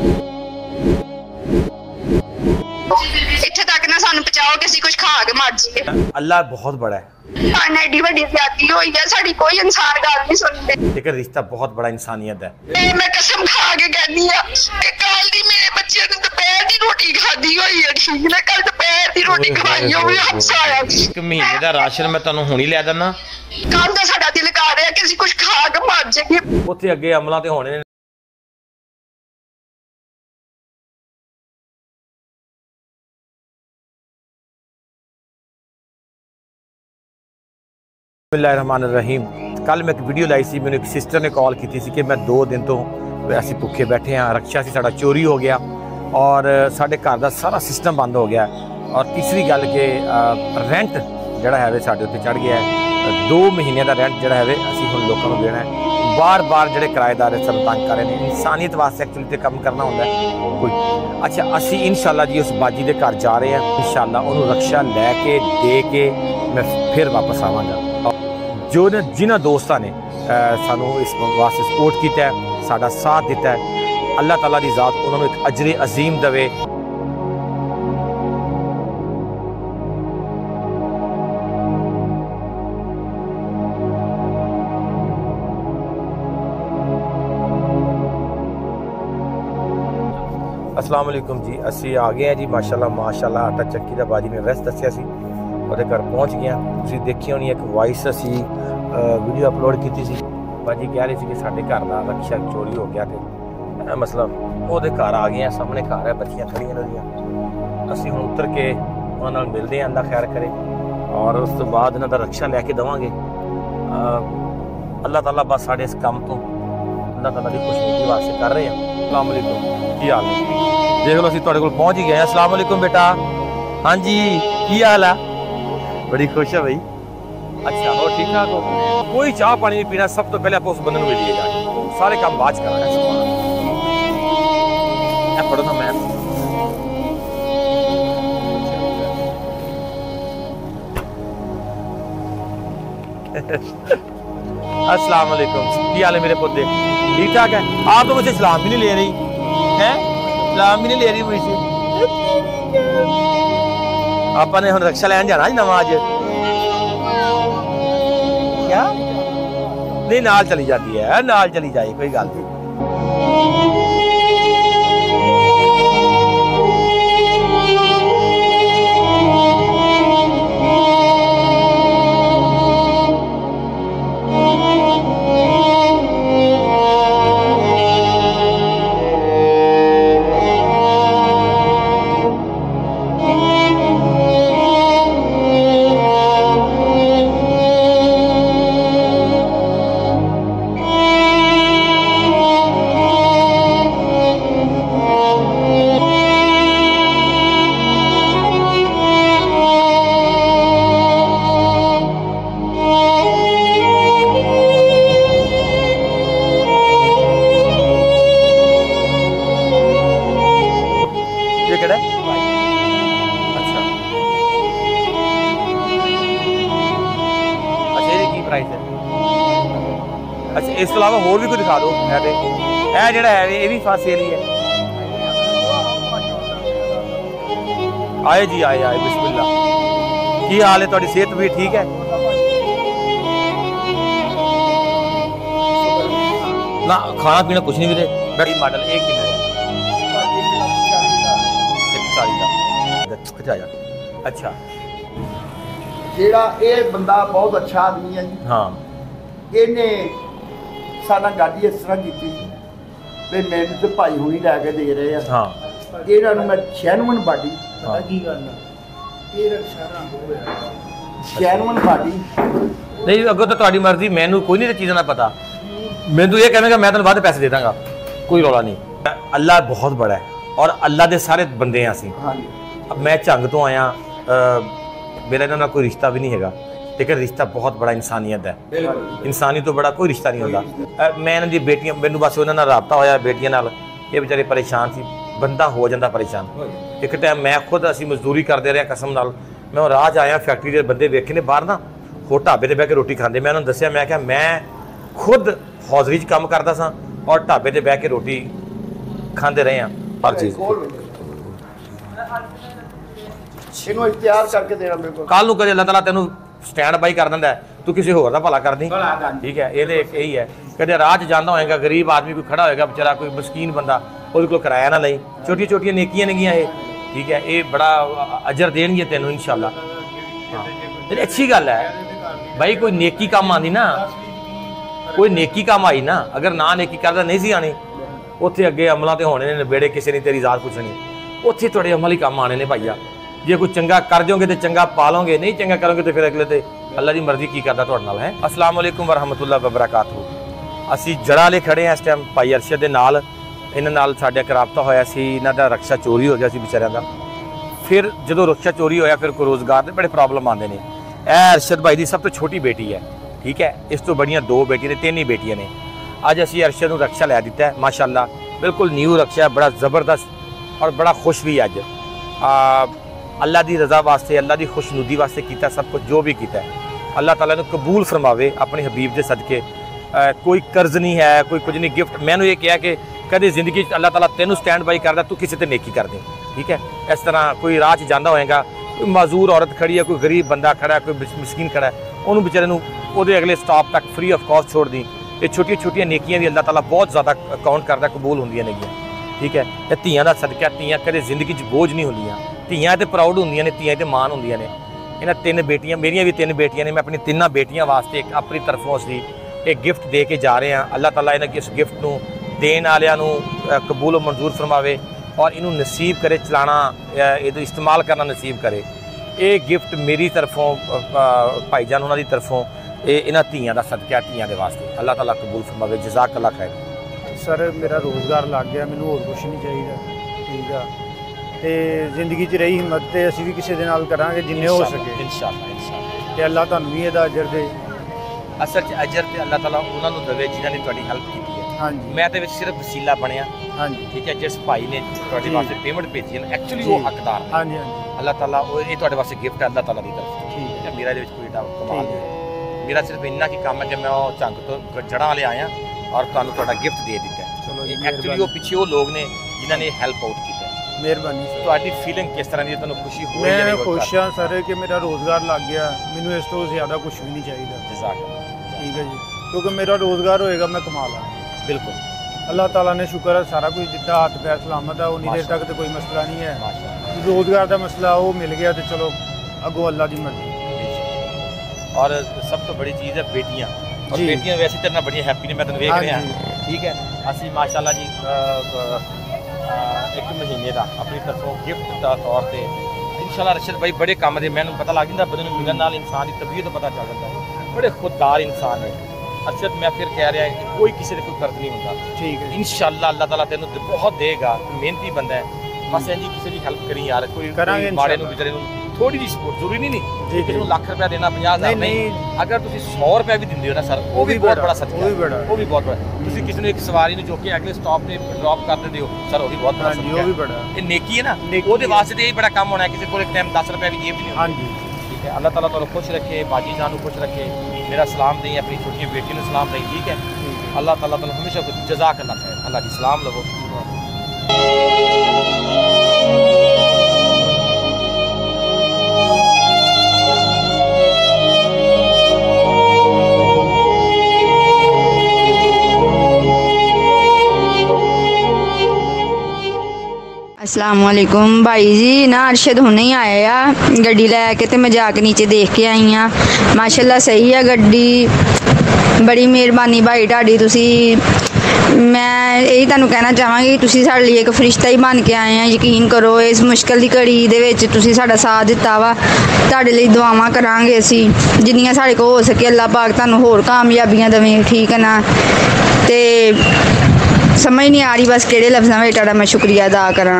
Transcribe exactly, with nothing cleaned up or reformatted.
इत्थे तक ना सानू बचाओ कि असीं कुछ खा के मर जाइए। अल्लाह बहुत बड़ा है। सानू एडी वड्डी ज्यादती होई है, साडी कोई इंसान गल नहीं सुनदे। लेकिन रिश्ता बहुत बड़ा इंसानियत है। मैं कसम खा के कहनी आ कि कल दी मेरे बच्चे ने दोपहर दी रोटी खादी होई है, ठीक ना, कल दोपहर दी रोटी खवाई होई है। हसाया एक महीने दा राशन मैं तन्नू हुणी ले दना। कल दा साडा दिल कर रहा कि असीं कुछ खा के मर जाइए। उत्थे अगे अमला ते होणे बिस्मिल्लाहिर्रहमानिर्रहीम। कल मैं एक वीडियो लाई सी, मैंने एक सिस्टर ने कॉल की थी सी कि मैं दो दिन तो असी भुखे बैठे हाँ, रिक्शा से साड़ा चोरी हो गया और साढ़े घर का सारा सिस्टम बंद हो गया और तीसरी गल के रेंट जोड़ा है वे साढ़े उत्ते चढ़ गया है। दो महीने का रेंट जोड़ा है वे असी हम लोगों को देना है। बार बार जोड़े किराएदार है सब तंग कर रहे हैं। इंसानियत वास्ते एक्चुअली तो कम करना होंगे कोई। अच्छा असी इंशाल्लाह जी उस बाजी के घर जा रहे हैं, इंशाल्लाह उन्होंने रिक्शा लैके दे के मैं फिर वापस आवांगा। जो ने जिन्होंने दोस्तों ने सानू इस वास्ते सपोर्ट किया है, साडा साथ दिता है, अल्लाह ताला दी जात उन्होंने एक अजरे अजीम दवे। अस्सलाम वालेकुम जी, असी आ गए हैं जी माशाल्लाह माशाल्लाह। आटा चक्की दा बाजी ने वैस दस्या सी और घर पहुँच गया। तुम देखी होनी एक वॉइस असी वीडियो अपलोड की थी। भाजी कह रहे थे कि साढ़े घर का रिक्शा चोरी हो गया तो मतलब वो घर आ गए हैं, सामने घर है, बच्चियाँ खड़िया उन्होंने। असी हम उतर के उन्होंने मिलते हैं, अल्लाह खैर करे और उस तो बाद उन्होंने रिक्शा लैके देवे। अल्लाह तला बस साढ़े इस काम तो अल्लाह तला की खुशबू वास्ते कर रहे हैं। अस्सलाम वालेकुम, की हाल है? देख लो असी तुहाडे कोल पहुँच ही गए। अस्सलाम वालेकुम बेटा, हाँ जी की हाल है? बड़ी खुश है भाई। अच्छा हो ठीक ठाक हो? कोई चाह पानी नहीं पीना, सब तो पहले आप उस बंदे को मिलिए जाए, सारे काम बाज कराना है। पढ़ो ना मैम। अस्सलाम वालेकुम, क्या हाल है मेरे पोते? ठीक ठाक है? आप तो मुझे सलाम भी नहीं ले रही है, सलाम भी नहीं ले रही मुझसे। आपा ने हम रिक्शा लैन जाना जी नवा, आज क्या नहीं नाल चली जाती है, नाल चली जाए कोई गल नहीं। अच्छा इस अलावा होर भी कोई दिखा दो है ते ए जेड़ा है ये भी फासे ली है। आए जी आए आए बिस्मिल्लाह। की हाल है तुम्हारी, सेहत भी ठीक है ना? खाना पीना कुछ नहीं मिले। बड़ी मॉडल एक किलो है। अच्छा जेड़ा ये बंदा बहुत अच्छा आदमी है। हाँ इन्हें सारा गाड़ी इस तरह की भी मैंने तो भाई हुई लैके दे रहे हैं। हाँ इन्होंने मैं जैनवन बाडी जैनवन बाडी नहीं अगर तो थोड़ी मर्जी, मैनू कोई नहीं चीज़ ना पता। मैं तो ये कहना मैं तेन वाद पैसे दे दांगा, कोई रौला नहीं। अल्लाह बहुत बड़ा है और अल्लाह के सारे बंदे हैं असीं। अब मैं झंग तो आया, मेरा इन्होंने कोई रिश्ता भी नहीं हैगा, लेकिन रिश्ता बहुत बड़ा इंसानियत है। इंसानी तो बड़ा कोई रिश्ता नहीं होता। मैं इन्होंने बेटियां मैंने बस उन्होंने रबता होया बेटियां नाल, ये बेचारे परेशान सी। बंदा हो जाता परेशान। एक टाइम मैं खुद असी मजदूरी करते रहे कसम नाल। मैं राज आया फैक्ट्री के बंदे वेखे ने बाहर ना हो ढाबे पर बह के रोटी खाते। मैं उन्होंने दसिया मैं क्या मैं खुद हौजरी च काम करता सा और ढाबे पर बह के रोटी खाते रहे हैं हर चीज़। कल कदे अल्लाह ताला तेनू स्टैंड बाई कर दिंदा है, तू किसी होर दा भला कर दी, ठीक है। ये यही है, कदे राह च जांदा होएगा गरीब आदमी कोई खड़ा होएगा बेचारा, कोई मस्कीन बंदा, ओहदे कोल किराया ना ले। छोटियां छोटियां नेकियां नेगियां ये, ठीक है, ये बड़ा अजर देणगे तेनू इंशाअल्लाह। हाँ ये अच्छी गल है भाई, कोई नेकी काम आंदी ना, कोई नेकी काम आई ना, अगर ना नेकी करदा नहीं सी आनी, उत्थे अगे अमलां ते होने ने बेड़े, किसी ने तेरी जात पुछणी, उत्थे तुहाडे अमल ही काम आने ने भाईया। जे कोई चंगा कर दोगे तो चंगा पालोगे, नहीं चंगा करोगे तो फिर अगले तो अल्लाह की मर्जी की करता तुहाडे नाल है। अस्सलाम वालेकुम वरहमतुल्लाह वबरकातहू। असी जड़ा ले खड़े हैं इस टाइम भाई अरशद दे नाल, इन्हां नाल साडा राबता होया सी, इन्हां दा रिक्शा चोरी हो गया सी बेचारियां दा। फिर जदों रिक्शा चोरी होया फिर कोई रोज़गार दे बड़े प्रॉब्लम आंदे ने। ए अरशद भाई दी सब तो छोटी बेटी है, ठीक है, इस तो बड़ियां दो बेटियां ने, तीन ही बेटियां ने। अज असी अरशद नूं रिक्शा लै दिता है माशाअल्लाह, बिल्कुल न्यू रिक्शा है, बड़ा जबरदस्त और बड़ा खुश भी अज। अल्लाह की रज़ा वास्ते, अल्लाह की खुशनुदी वास्ते किया सब कुछ जो भी किया, अल्लाह ताला ने कबूल फरमावे अपने हबीब के सदके। कोई कर्ज नहीं है, कोई कुछ नहीं, गिफ्ट मैंने ये कहा कि कभी जिंदगी अल्लाह ताला तेनू स्टैंड बाई करता, तू किसी से नेकी कर दे, ठीक है। इस तरह कोई राह जाता होएगा, कोई मजदूर औरत खड़ी है, कोई गरीब बंदा खड़ा है, कोई मिसकीन खड़ा है, उन्होंने बेचारे को अगले स्टॉप तक फ्री ऑफ कॉस्ट छोड़ दी। ये छोटिया छोटिया नेकियां भी अल्लाह ताला बहुत ज़्यादा काउंट करता, कबूल होंदियां नेगियां, ठीक है। तो धियां का सदका, धियां कदे जिंदगी बोझ नहीं होंदियां, धियां तो प्राउड होंदियां ने, धियां तो मान होंदियां ने। इन्हां तीन बेटियां, मेरिया भी तीन बेटियां ने, मैं अपनी तिन्हां बेटियां वास्ते अपनी तरफों असीं एक गिफ्ट दे के जा रहे हैं। अल्लाह ताला इन्हां इस गिफ्ट नूं देण वालियां नूं कबूल मंजूर फरमावे और इन्हूं नसीब करे चलाना, इहदा इस्तेमाल करना नसीब करे। ये गिफ्ट मेरी तरफों भाईजान उन्हां दी तरफों, इन्हां धियां दा सदका, धियां दे वास्ते अल्लाह ताला कबूल फरमावे। जज़ाक अल्लाह खैर। सर मेरा रोज़गार लग गया, मैं होर कुछ नहीं चाहिए, ठीक है। तो जिंदगी रही हिम्मत तो असं भी किसी करा जिन्हें हो सके इंशाअल्लाह इंशाअल्लाह। तो अल्लाह तुहानूं भी इहदा अजर दे, असल च अजर तो अल्लाह ताला उन्हां नूं देवे जिन्होंने तुहाडी हेल्प की है। हाँ जी, मैं तो सिर्फ वसीला बनया, हाँ जी, ठीक है। जिस भाई ने तुहाडे वास्ते पेमेंट भेजी है एक्चुअली वो हकदार, हाँ जी, अल्लाह ताला ये तुहाडे वास्ते गिफ्ट है अल्लाह ताला दी तरफ, ठीक है। मेरा इहदे विच कोई डाउट कमाल नहीं है, मेरा सिर्फ इन्ना कि काम है कि मैं झंग तो जड़ां वाले आया और तुहानूं तुहाडा गिफ्ट दे दिता है। चलो एक्चुअली वो पिछे वो लोग ने जिन्होंने हेल्प आउट की। मेहरबानी सर, तुहाडी फीलिंग किस तरह दी, तुहानूं खुशी होई जां नहीं? मैं खुश हां सर कि मेरा रोज़गार लग गया, मैनूं इस तो ज़्यादा कुछ भी नहीं चाहिए, ठीक है जी, क्योंकि मेरा रोज़गार होएगा मैं कमा लांगा। बिल्कुल अल्लाह ताला ने शुक्र है सारा कुछ दिता, हाथ पैर सलामत है, उन्नी देर तक तो कोई मसला नहीं है। रोज़गार का मसला वो मिल गया तो चलो अगो अल्लाह की मर्जी। और सब तो बड़ी चीज़ है बेटियां, और बेटियां वैसे तेरे नाल बड़ी हैप्पी ने, मैं तैनूं वेख रहा, ठीक है। असीं माशाअल्लाह जी एक महीने का अपनी तरफों गिफ्ट का तौर पर इंशाल्लाह। रशद भाई बड़े काम दे, मैं पता लग जाता बंदे मिलने नाल इंसान की तबीयत पता चल जाता है, बड़े खुददार इंसान है अरशद। मैं फिर कह रहा कि कोई किसी का कोई फर्क नहीं होता, ठीक है। इंशाल्लाह अल्लाह ताला तेनूं बहुत देगा, मेहनती बंदा है, बस इंजी किसी की हेल्प करी यार, कोई माड़े नूं बेचारे नूं थोड़ी जी सपोर्ट जरूरी नहीं, नहीं किसी लाख रुपया देना पचास हज़ार नहीं, अगर तुसीं सौ रुपया भी दिंदे हो ना सर वो भी बहुत बड़ा सदका है, वो भी बहुत बड़ा। तुसीं किसी ने एक सवारी नूं चुक के अगले स्टॉप ते ड्रॉप कर देंदे हो सर, वो भी बहुत बड़ा सदका है, वो भी बड़ा ये नेकी है ना, ओहदे वास्ते ते यही बड़ा काम होना है। किसी कोल इक टाइम दस रुपया भी जेब नहीं, हां जी, ठीक है। अल्लाह ताला तुहानूं खुश रखे, बाजी जान नूं खुश रखे, मेरा सलाम देई अपनी छोटी बेटी नूं सलाम देई, ठीक है। अल्लाह ताला तुहानूं हमेशा जज़ाक अल्लाह खैर, अल्लाह दी सलाम लवो। असलामुअलैकुम भाई जी, ना अरशद होने ही आया आ गड्डी लैके, तो मैं जाके नीचे देख के आई हाँ, माशाल्लाह सही है गड्डी, बड़ी मेहरबानी भाई ढाडी तुसी। मैं यही तुहानूं कहना चाहांगी तुसी साढ़े लिए एक फरिश्ता ही बन के आए हैं, यकीन करो इस मुश्किल की घड़ी दे विच तुसी साडा साथ दिता वा, तुहाडे लई दुआवां करांगे असी जिन्नियां साढ़े को हो सके, अल्लाह पाक तुहानूं होर कामयाबियां देवे, ठीक है ना। ते समझ नहीं आ रही बस केड़े लफ्जां में तुहाडा मैं शुक्रिया अदा करां।